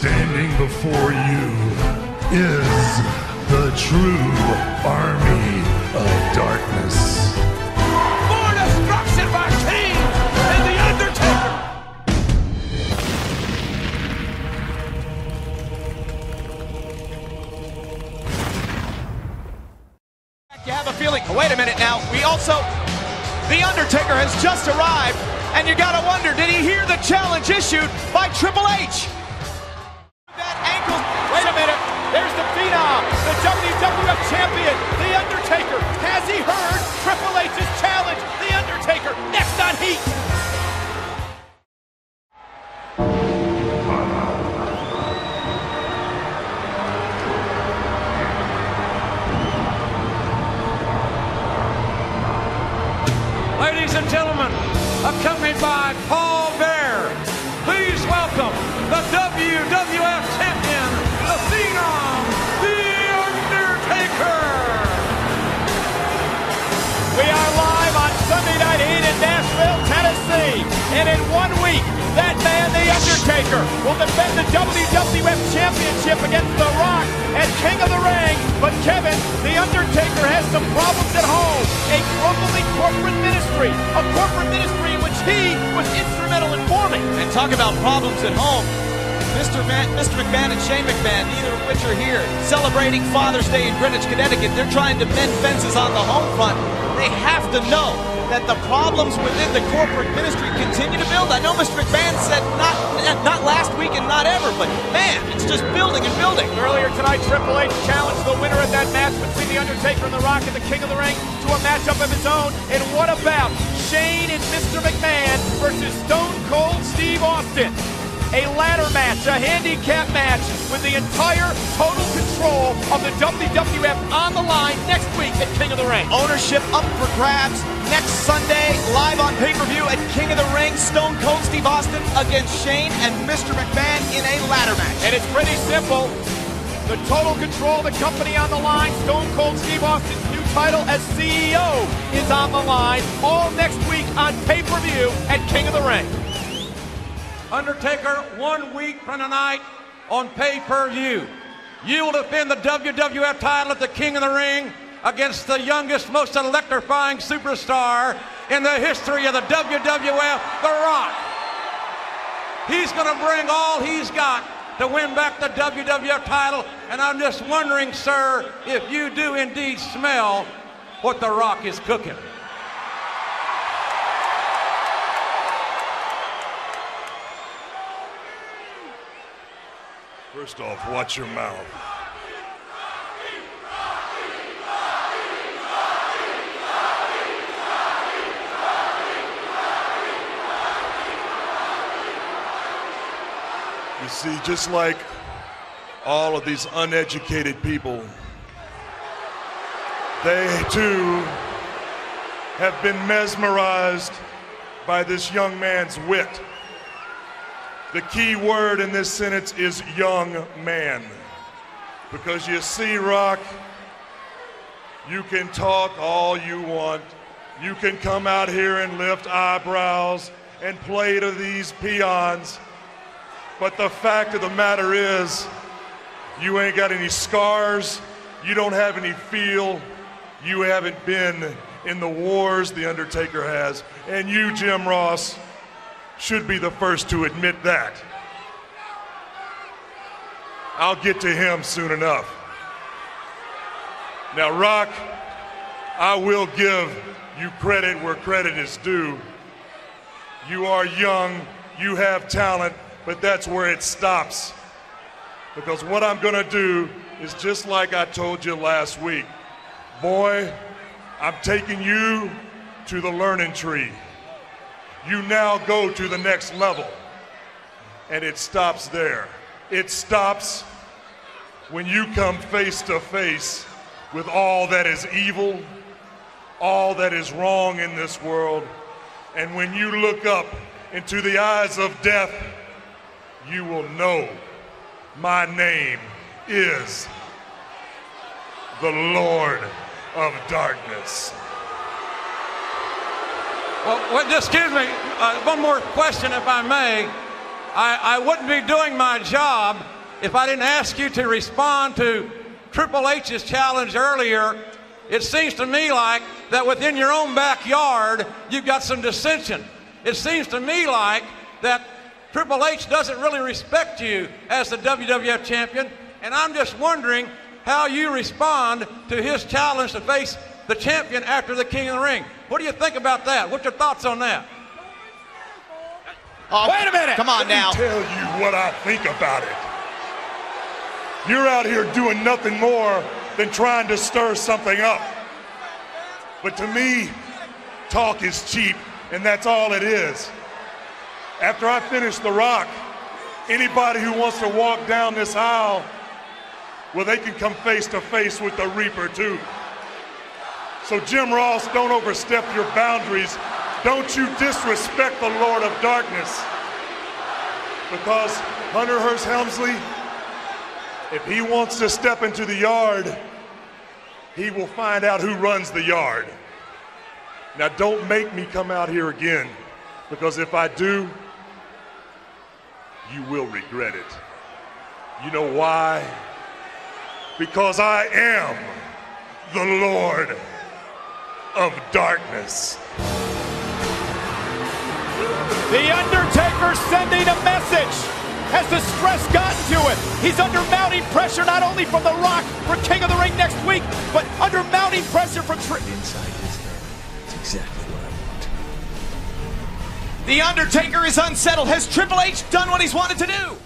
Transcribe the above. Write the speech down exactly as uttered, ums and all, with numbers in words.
Standing before you is the true army of darkness. For destruction by Kane and The Undertaker! You have a feeling, wait a minute now, we also, The Undertaker has just arrived, and you gotta wonder, did he hear the challenge issued by Triple H? The W W F champion, The Undertaker. Has he heard Triple H's challenge? The Undertaker, next on Heat. Ladies and gentlemen, accompanied by Paul Bearer, please welcome the W W F champion, the Phenom. We are live on Sunday Night Heat in Nashville, Tennessee. And in one week, that man, The Undertaker, will defend the W W F Championship against The Rock and King of the Ring. But Kevin, The Undertaker has some problems at home. A crumbling corporate ministry, a corporate ministry in which he was instrumental in forming. And talk about problems at home. Mister McMahon and Shane McMahon, neither of which are here, celebrating Father's Day in Greenwich, Connecticut. They're trying to mend fences on the home front. They have to know that the problems within the corporate ministry continue to build. I know Mister McMahon said not, not last week and not ever, but man, it's just building and building. Earlier tonight, Triple H challenged the winner of that match between The Undertaker and The Rock and the King of the Ring to a matchup of his own. And what about Shane and Mister McMahon versus Stone Cold Steve Austin? A ladder match, a handicap match with the entire total control of the W W F on the line next week at King of the Ring. Ownership up for grabs next Sunday, live on pay-per-view at King of the Ring, Stone Cold Steve Austin against Shane and Mister McMahon in a ladder match. And it's pretty simple. The total control of the company on the line, Stone Cold Steve Austin's new title as C E O is on the line, all next week on pay-per-view at King of the Ring. Undertaker, one week from tonight on pay-per-view. You will defend the W W F title at the King of the Ring against the youngest, most electrifying superstar in the history of the W W F, The Rock. He's gonna bring all he's got to win back the W W F title, and I'm just wondering, sir, if you do indeed smell what The Rock is cooking. First off, watch your mouth. Rocky, Rocky, Rocky, Rocky, Rocky, Rocky, Rocky, Rocky, Rocky, Rocky, Rocky. You see, just like all of these uneducated people, they too have been mesmerized by this young man's wit. The key word in this sentence is young man. Because you see, Rock, you can talk all you want. You can come out here and lift eyebrows and play to these peons. But the fact of the matter is, you ain't got any scars. You don't have any feel. You haven't been in the wars The Undertaker has. And you, Jim Ross, should be the first to admit that. I'll get to him soon enough. Now, Rock, I will give you credit where credit is due. You are young, you have talent, but that's where it stops. Because what I'm gonna do is just like I told you last week. Boy, I'm taking you to the learning tree. You now go to the next level, and it stops there. It stops when you come face to face with all that is evil, all that is wrong in this world, and when you look up into the eyes of death, you will know my name is the Lord of Darkness. Well, just give me uh, one more question, if I may. I, I wouldn't be doing my job if I didn't ask you to respond to Triple H's challenge earlier. It seems to me like that within your own backyard, you've got some dissension. It seems to me like that Triple H doesn't really respect you as the W W F champion, and I'm just wondering how you respond to his challenge to face the champion after the King of the Ring. What do you think about that? What's your thoughts on that? Oh, wait a minute! Come on now. Let me tell you what I think about it. You're out here doing nothing more than trying to stir something up. But to me, talk is cheap, and that's all it is. After I finish The Rock, anybody who wants to walk down this aisle, well, they can come face to face with the Reaper too. So Jim Ross, don't overstep your boundaries. Don't you disrespect the Lord of Darkness. Because Hunter Hearst Helmsley, if he wants to step into the yard, he will find out who runs the yard. Now don't make me come out here again, because if I do, you will regret it. You know why? Because I am the Lord of Darkness. The Undertaker sending a message. Has the stress gotten to it? He's under mounting pressure, not only from The Rock for King of the Ring next week, but under mounting pressure from Triple H. Inside his head, it's exactly what I want. The Undertaker is unsettled. Has Triple H done what he's wanted to do?